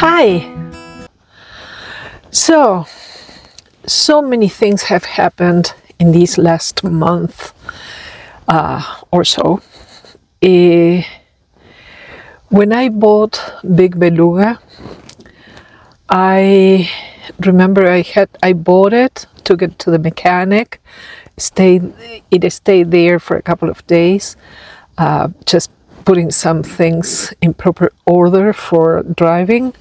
Hi. So many things have happened in these last month or so. When I bought Big Beluga, I remember I bought it, took it to the mechanic, it stayed there for a couple of days, just putting some things in proper order for driving.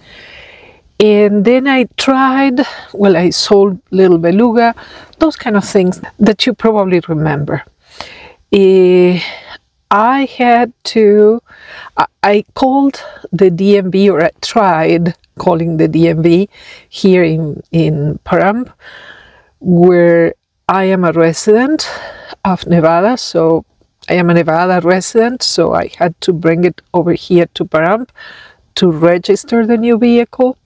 And then I tried, well, I sold Little Beluga, those kind of things that you probably remember. I had to, I called the DMV, or I tried calling the DMV here in Pahrump, where I am a resident of Nevada, so I am a Nevada resident, so I had to bring it over here to Pahrump to register the new vehicle.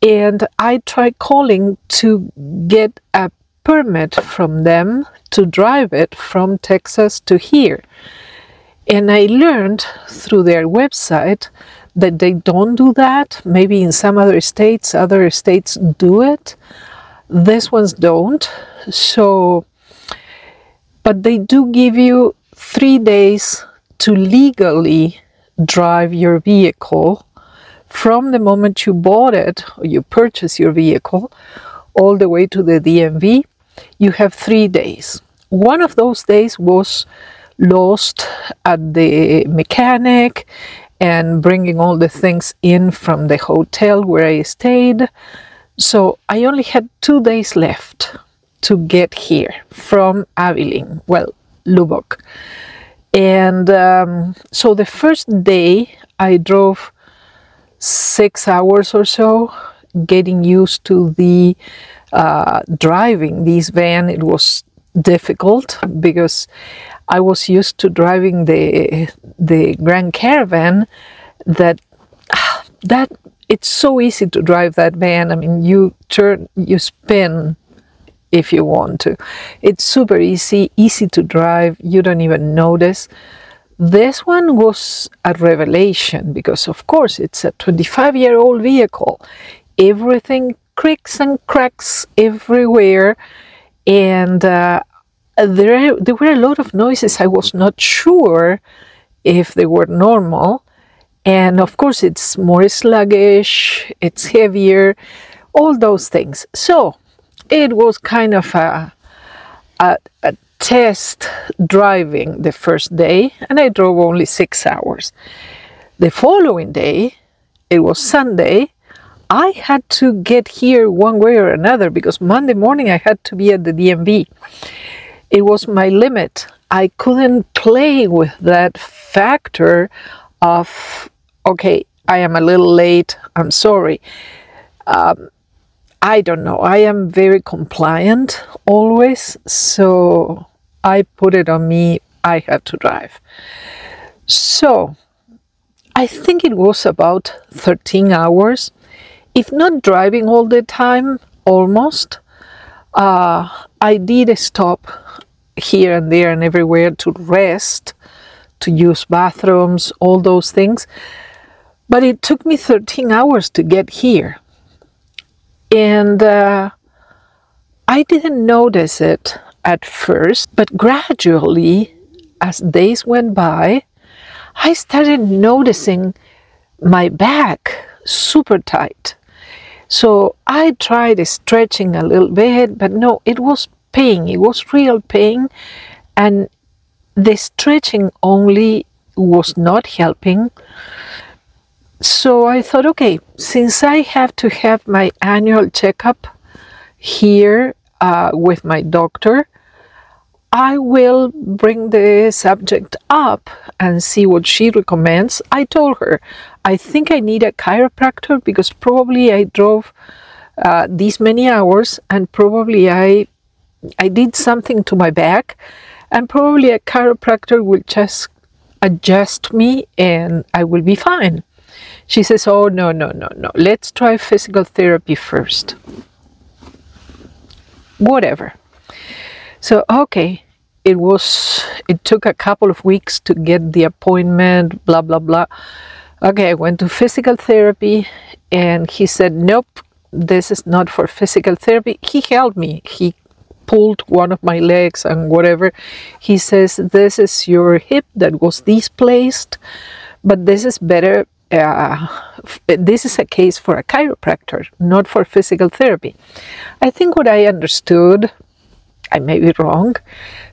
And I tried calling to get a permit from them to drive it from Texas to here. And I learned through their website that they don't do that. Maybe in some other states do it. These ones don't. So, but they do give you 3 days to legally drive your vehicle from the moment you bought it, or you purchase your vehicle, all the way to the DMV. You have 3 days. One of those days was lost at the mechanic and bringing all the things in from the hotel where I stayed. So I only had 2 days left to get here from Abilene, well, Lubbock. And so the first day I drove 6 hours or so, getting used to the driving this van. It was difficult because I was used to driving the Grand Caravan. That it's so easy to drive that van. I mean, you turn, you spin if you want to. It's super easy to drive. You don't even notice. This one was a revelation because, of course, it's a 25-year-old vehicle. Everything creaks and cracks everywhere, and there were a lot of noises. I was not sure if they were normal, and of course, it's more sluggish, it's heavier, all those things. So it was kind of a test driving the first day, and I drove only 6 hours. The following day, it was Sunday, I had to get here one way or another because Monday morning I had to be at the DMV. It was my limit. I couldn't play with that factor of, okay, I am a little late, I'm sorry. I don't know, I am very compliant always, so I put it on me, I had to drive. So, I think it was about 13 hours, if not driving all the time, almost. I did stop here and there and everywhere to rest, to use bathrooms, all those things, but it took me 13 hours to get here. And I didn't notice it at first, but gradually, as days went by, I started noticing my back super tight. So I tried stretching a little bit, but no, it was pain. It was real pain, and the stretching only was not helping. So I thought, okay, since I have to have my annual checkup here with my doctor, I will bring the subject up and see what she recommends. I told her, I think I need a chiropractor because probably I drove these many hours and probably I did something to my back, and probably a chiropractor will just adjust me and I will be fine. She says, oh, no, let's try physical therapy first. Whatever. So, okay, it took a couple of weeks to get the appointment, blah, blah, blah. Okay, I went to physical therapy and he said, nope, this is not for physical therapy. He held me, he pulled one of my legs and whatever. He says, this is your hip that was displaced, but this is better, this is a case for a chiropractor, not for physical therapy. I think what I understood, I may be wrong,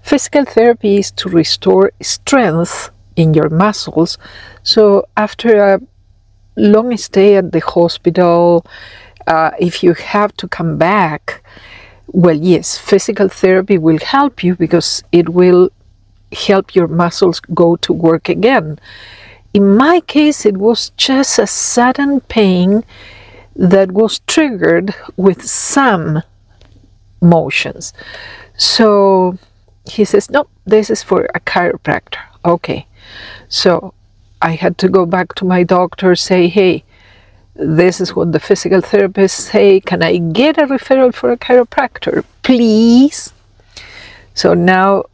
physical therapy is to restore strength in your muscles. So after a long stay at the hospital, if you have to come back, well, yes, physical therapy will help you because it will help your muscles go to work again. In my case, it was just a sudden pain that was triggered with some motions. So he says, no, this is for a chiropractor. Okay, so I had to go back to my doctor, say, hey, this is what the physical therapists say. Can I get a referral for a chiropractor, please? So now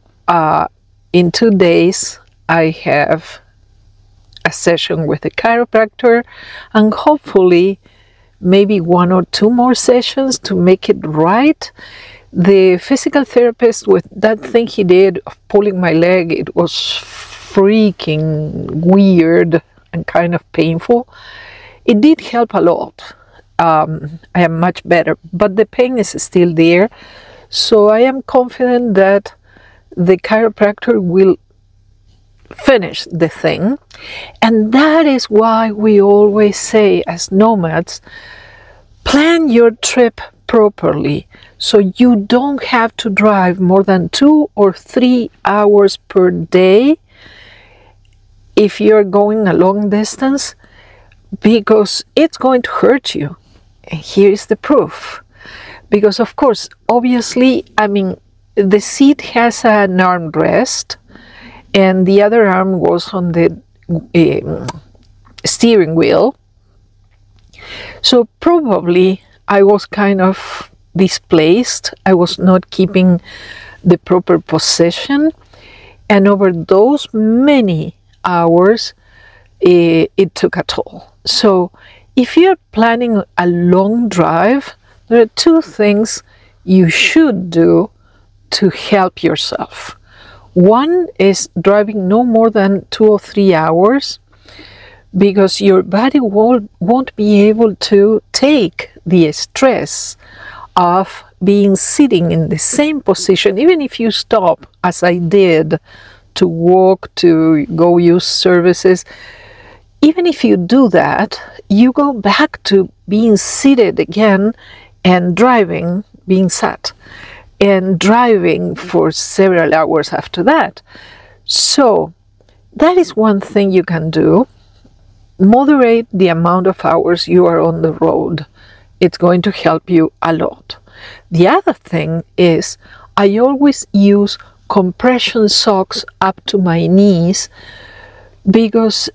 in 2 days, I have a session with a chiropractor and hopefully maybe 1 or 2 more sessions to make it right. The physical therapist, with that thing he did of pulling my leg, it was freaking weird and kind of painful. It did help a lot. I am much better, but the pain is still there. So I am confident that the chiropractor will finish the thing. And that is why we always say as nomads, plan your trip properly so you don't have to drive more than 2 or 3 hours per day if you're going a long distance, because it's going to hurt you. And here is the proof. Because of course, obviously, I mean, the seat has an armrest and the other arm was on the steering wheel. So probably I was kind of displaced. I was not keeping the proper position. And over those many hours, it took a toll. So if you're planning a long drive, there are 2 things you should do to help yourself. One is driving no more than 2 or 3 hours, because your body won't be able to take the stress of being sitting in the same position. Even if you stop, as I did, to walk, to go use services, even if you do that, you go back to being seated again and driving, being sat, and driving for several hours after that. So that is one thing you can do. Moderate the amount of hours you are on the road. It's going to help you a lot. The other thing is, I always use compression socks up to my knees, because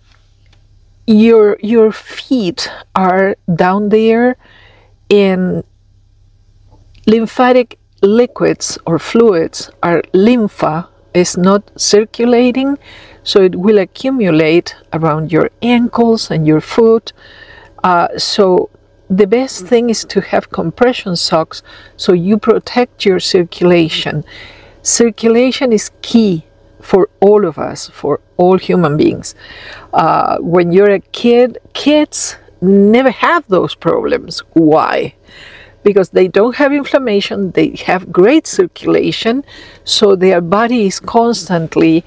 your feet are down there and lymphatic liquids or fluids, or lympha, is not circulating. So it will accumulate around your ankles and your foot. So the best thing is to have compression socks so you protect your circulation. Circulation is key for all of us, for all human beings. When you're a kid, kids never have those problems. Why? Because they don't have inflammation, they have great circulation, so their body is constantly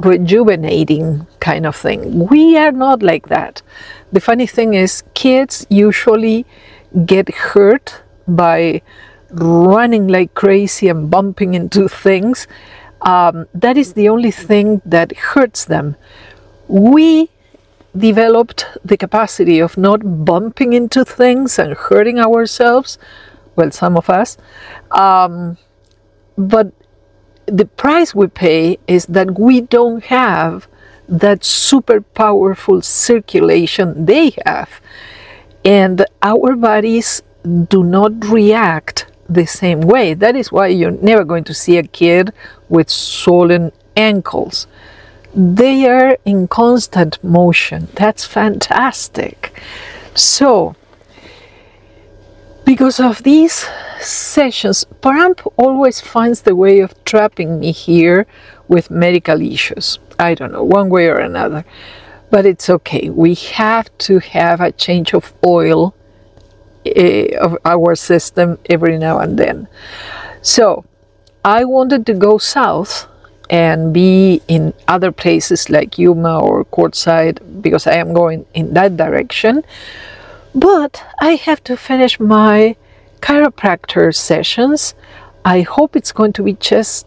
rejuvenating, kind of thing. We are not like that. The funny thing is, kids usually get hurt by running like crazy and bumping into things. That is the only thing that hurts them. We developed the capacity of not bumping into things and hurting ourselves, well, some of us, but the price we pay is that we don't have that super powerful circulation they have, and our bodies do not react the same way. That is why you're never going to see a kid with swollen ankles. they are in constant motion. That's fantastic. So because of these sessions, Pahrump always finds the way of trapping me here with medical issues. I don't know, one way or another, but it's okay. We have to have a change of oil of our system every now and then. So I wanted to go south and be in other places like Yuma or Quartzsite, because I am going in that direction. But I have to finish my chiropractor sessions. I hope it's going to be just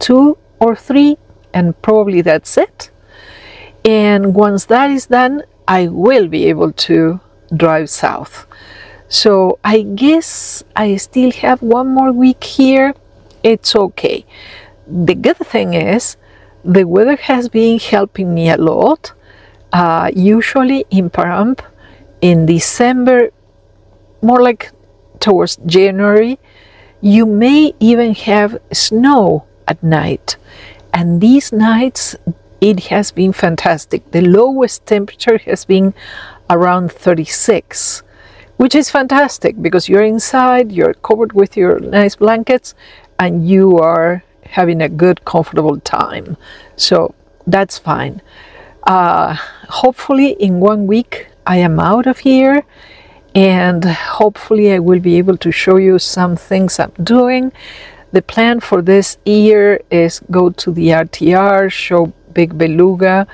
2 or 3, and probably that's it. And once that is done, I will be able to drive south. So I guess I still have one more week here. It's okay. The good thing is the weather has been helping me a lot. Usually in Pahrump, in December, more like towards January, you may even have snow at night. And these nights, it has been fantastic. The lowest temperature has been around 36, which is fantastic because you're inside, you're covered with your nice blankets, and you are having a good, comfortable time. So that's fine. Hopefully in 1 week, I am out of here, and hopefully I will be able to show you some things I'm doing. The plan for this year is go to the RTR, show Big Beluga,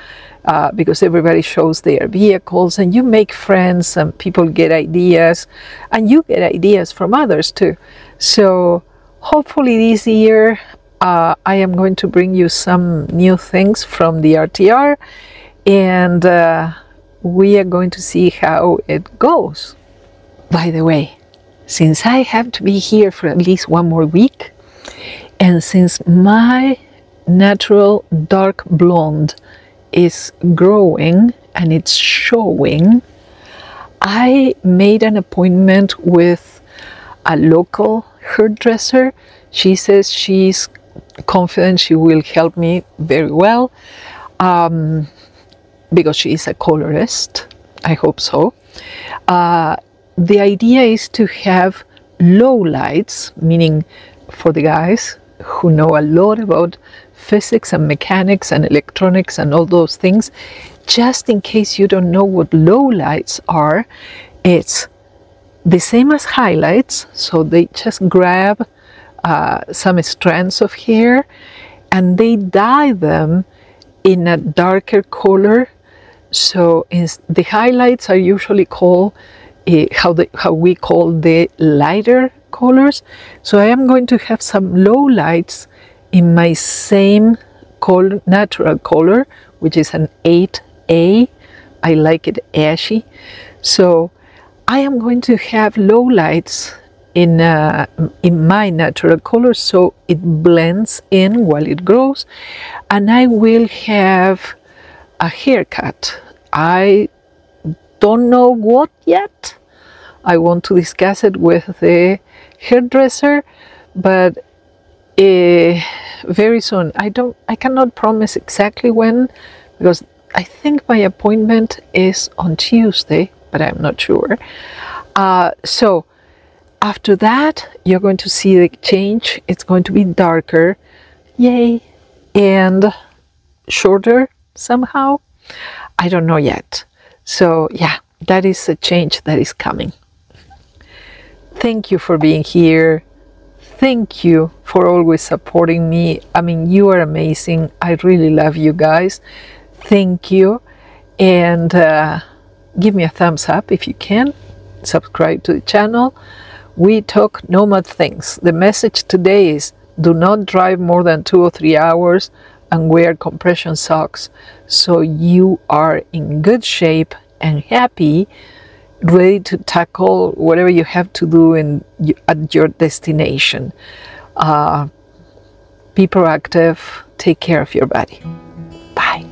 because everybody shows their vehicles and you make friends and people get ideas, and you get ideas from others too. So hopefully this year I am going to bring you some new things from the RTR, and we are going to see how it goes. By the way, since I have to be here for at least one more week, and since my natural dark blonde is growing and it's showing, I made an appointment with a local hairdresser. She says she's confident she will help me very well. Because she is a colorist, I hope so. The idea is to have low lights, meaning for the guys who know a lot about physics and mechanics and electronics and all those things. Just in case you don't know what low lights are, it's the same as highlights, so they just grab some strands of hair and they dye them in a darker color. So the highlights are usually called how we call the lighter colors. So I am going to have some low lights in my same color, natural color, which is an 8A. I like it ashy. So I am going to have low lights in my natural color, so it blends in while it grows, and I will have a haircut. I don't know what yet. I want to discuss it with the hairdresser, but very soon. I cannot promise exactly when, because I think my appointment is on Tuesday, but I'm not sure. So after that, you're going to see the change. It's going to be darker, yay, and shorter somehow. I don't know yet. So yeah, that is a change that is coming. Thank you for being here. Thank you for always supporting me. I mean, you are amazing. I really love you guys. Thank you. And give me a thumbs up if you can. Subscribe to the channel. We talk nomad things. The message today is do not drive more than 2 or 3 hours and wear compression socks, so you are in good shape and happy, ready to tackle whatever you have to do at your destination. Be proactive, take care of your body. Bye.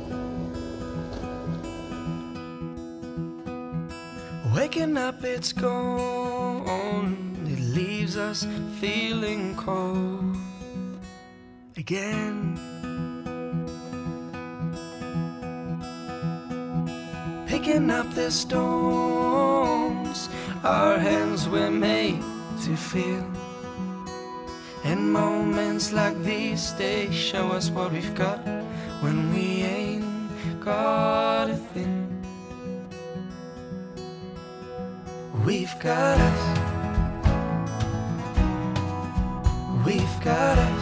Waking up, it's gone. It leaves us feeling cold again. picking up the stones our hands were made to feel. And moments like these, they show us what we've got when we ain't got a thing. We've got us. We've got us.